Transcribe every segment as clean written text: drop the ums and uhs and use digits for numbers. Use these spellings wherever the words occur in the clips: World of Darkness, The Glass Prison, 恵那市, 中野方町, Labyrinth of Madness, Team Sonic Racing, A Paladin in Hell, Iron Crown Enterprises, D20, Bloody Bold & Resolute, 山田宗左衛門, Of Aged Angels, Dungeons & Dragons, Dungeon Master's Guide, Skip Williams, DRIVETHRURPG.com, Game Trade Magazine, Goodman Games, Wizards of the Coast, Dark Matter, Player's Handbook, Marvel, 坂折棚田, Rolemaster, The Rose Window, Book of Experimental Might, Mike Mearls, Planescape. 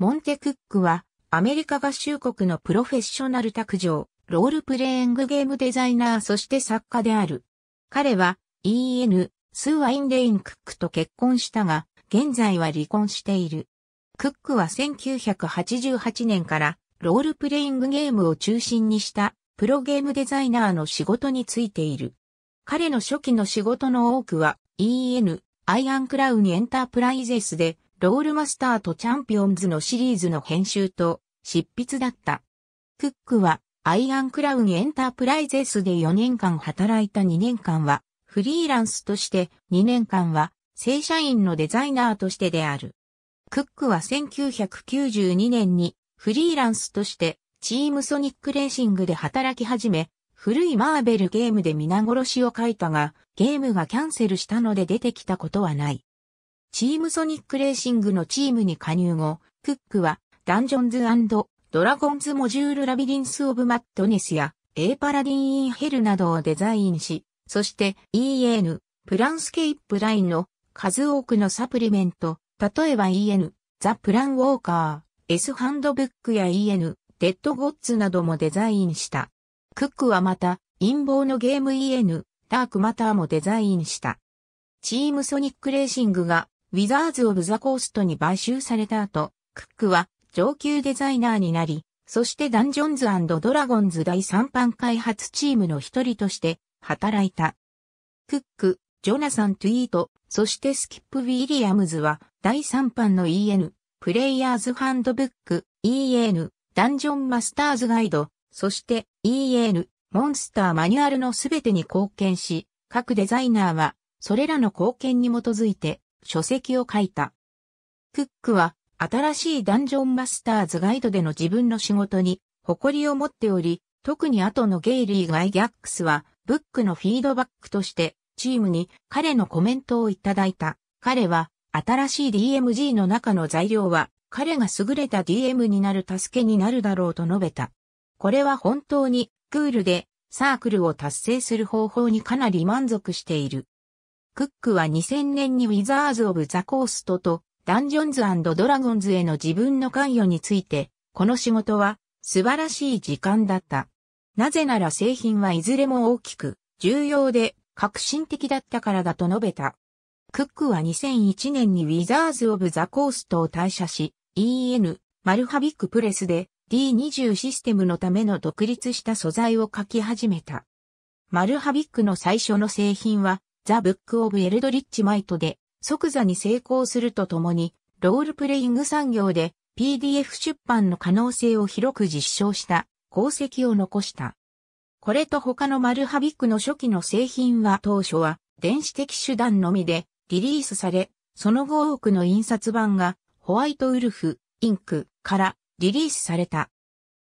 モンテクックはアメリカ合衆国のプロフェッショナル卓上、ロールプレイングゲームデザイナーそして作家である。彼は E.N. スー・ワインレイン・クックと結婚したが、現在は離婚している。クックは1988年からロールプレイングゲームを中心にしたプロゲームデザイナーの仕事に就いている。彼の初期の仕事の多くは E.N. アイアンクラウンエンタープライゼスでロールマスターとチャンピオンズのシリーズの編集と執筆だった。クックはアイアンクラウンエンタープライゼスで4年間働いた2年間はフリーランスとして2年間は正社員のデザイナーとしてである。クックは1992年にフリーランスとしてチームソニックレーシングで働き始め、古いマーベルゲームで皆殺しを書いたがゲームがキャンセルしたので出てきたことはない。チームソニックレーシングのチームに加入後、クックはダンジョンズ&ドラゴンズモジュールラビリンス・オブ・マッドネスやA・パラディン・イン・ヘルなどをデザインし、そして E.N. プランスケープラインの数多くのサプリメント、例えば E.N. ザ・プラン・ウォーカー、S・ハンドブックや E.N. デッド・ゴッズなどもデザインした。クックはまた陰謀のゲーム E.N. ダークマターもデザインした。チームソニックレーシングがウィザーズ・オブ・ザ・コーストに買収された後、クックは上級デザイナーになり、そしてダンジョンズ&ドラゴンズ第3版開発チームの一人として働いた。クック、ジョナサン・トゥイート、そしてスキップ・ウィリアムズは第3版の E.N. プレイヤーズ・ハンドブック、E.N. ダンジョン・マスターズ・ガイド、そして E.N. モンスター・マニュアルのすべてに貢献し、各デザイナーはそれらの貢献に基づいて書籍を書いた。クックは新しいダンジョンマスターズガイドでの自分の仕事に誇りを持っており、特に後のゲイリー・ガイギャックスは、ブックのフィードバックとして、チームに彼のコメントをいただいた。彼は、新しい DMG の中の材料は、彼が優れた DM になる助けになるだろうと述べた。これは本当に、クールで、サークルを達成する方法にかなり満足している。クックは2000年にウィザーズ・オブ・ザ・コーストと、ダンジョンズ&ドラゴンズへの自分の関与について、この仕事は素晴らしい時間だった。なぜなら製品はいずれも大きく、重要で革新的だったからだと述べた。クックは2001年にウィザーズ・オブ・ザ・コーストを退社し、E.N. マルハビックプレスで D20 システムのための独立した素材を書き始めた。マルハビックの最初の製品は、ザ・ブック・オブ・エルドリッチ・マイトで、即座に成功するとともに、ロールプレイング産業で PDF 出版の可能性を広く実証した功績を残した。これと他のマルハビックの初期の製品は当初は電子的手段のみでリリースされ、その後多くの印刷版がホワイトウルフ、インクからリリースされた。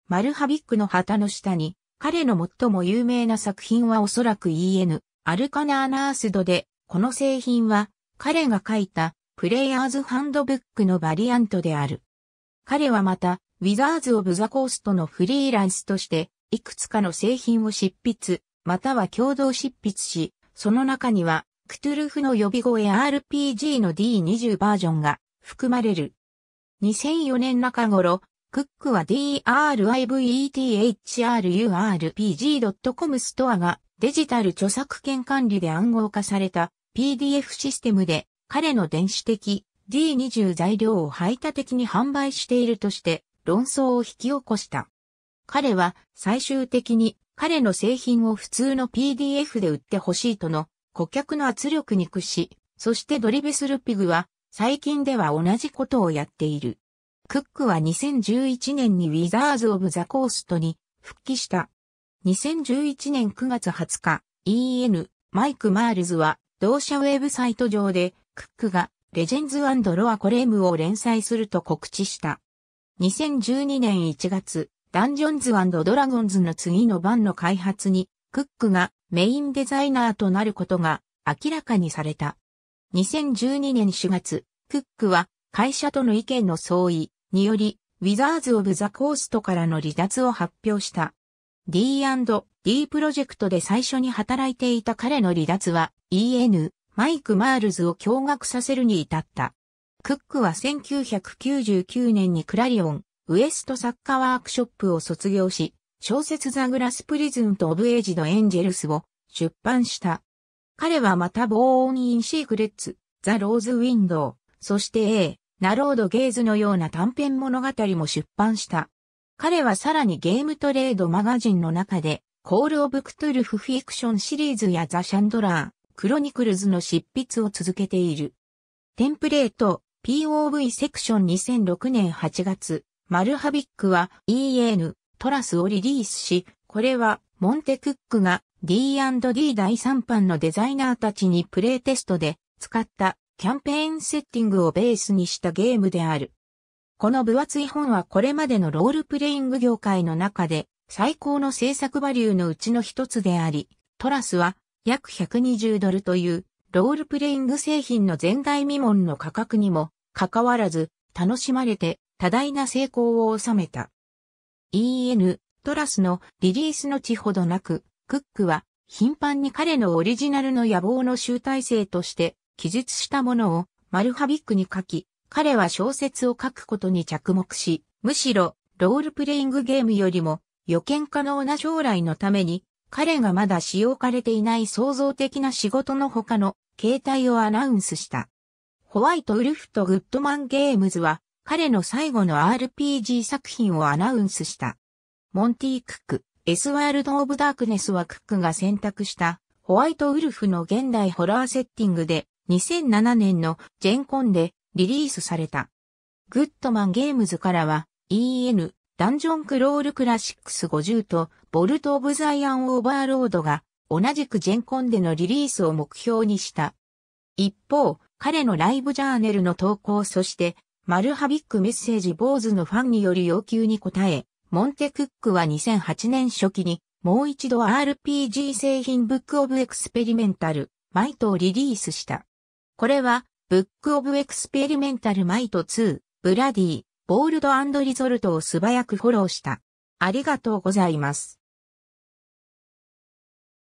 マルハビックの旗の下に、彼の最も有名な作品はおそらく E.N. アルカナ・アナースドで、この製品は彼が書いたプレイヤーズハンドブックのバリアントである。彼はまたウィザーズ・オブ・ザ・コーストのフリーランスとしていくつかの製品を執筆または共同執筆し、その中にはクトゥルフの呼び声 RPG の D20 バージョンが含まれる。2004年中頃、クックは DRIVETHRURPG.com ストアがデジタル著作権管理で暗号化されたPDF システムで彼の電子的 D20 材料を排他的に販売しているとして論争を引き起こした。彼は最終的に彼の製品を普通の PDF で売ってほしいとの顧客の圧力に屈し、そしてドリベスルピグは最近では同じことをやっている。クックは2011年にウィザーズ・オブ・ザ・コーストに復帰した。2011年9月20日、E.N. マイク・マールズは同社ウェブサイト上で、クックがレジェンズ&ロアコレムを連載すると告知した。2012年1月、ダンジョンズ&ドラゴンズの次の版の開発に、クックがメインデザイナーとなることが明らかにされた。2012年4月、クックは会社との意見の相違により、ウィザーズ・オブ・ザ・コーストからの離脱を発表した。D&D プロジェクトで最初に働いていた彼の離脱は、E.N. マイク・マールズを驚愕させるに至った。クックは1999年にクラリオン、ウエスト作家ワークショップを卒業し、小説ザ・グラス・プリズンとオブ・エイジド・エンジェルスを出版した。彼はまたボーン・イン・シークレッツ、ザ・ローズ・ウィンドウ、そしてA、ナロード・ゲイズのような短編物語も出版した。彼はさらにゲームトレードマガジンの中で、コール・オブ・クトゥルフ・フィクションシリーズやザ・シャンドラー、クロニクルズの執筆を続けている。テンプレート、POV セクション2006年8月、マルハビックは EN、トラスをリリースし、これはモンテクックが D&D 第3版のデザイナーたちにプレイテストで使ったキャンペーンセッティングをベースにしたゲームである。この分厚い本はこれまでのロールプレイング業界の中で最高の制作バリューのうちの一つであり、トラスは約$120というロールプレイング製品の前代未聞の価格にもかかわらず楽しまれて多大な成功を収めた。EN、トラスのリリースの地ほどなく、クックは頻繁に彼のオリジナルの野望の集大成として記述したものをマルハビックに書き、彼は小説を書くことに着目し、むしろロールプレイングゲームよりも予見可能な将来のために、彼がまだ使用されていない創造的な仕事の他の形態をアナウンスした。ホワイトウルフとグッドマンゲームズは彼の最後の RPG 作品をアナウンスした。モンティ・クック、S・ワールド・オブ・ダークネスはクックが選択したホワイトウルフの現代ホラーセッティングで2007年のジェンコンでリリースされた。グッドマンゲームズからは EN、ダンジョンクロールクラシックス50とボルト・オブ・ザ・イアン・オーバーロードが同じくジェンコンでのリリースを目標にした。一方、彼のライブジャーネルの投稿そしてマルハビックメッセージボーズのファンによる要求に応え、モンテクックは2008年初期にもう一度 RPG 製品ブック・オブ・エクスペリメンタル・マイトをリリースした。これはブック・オブ・エクスペリメンタル・マイト2、ブラディ、ボールド&リゾルトを素早くフォローした。ありがとうございます。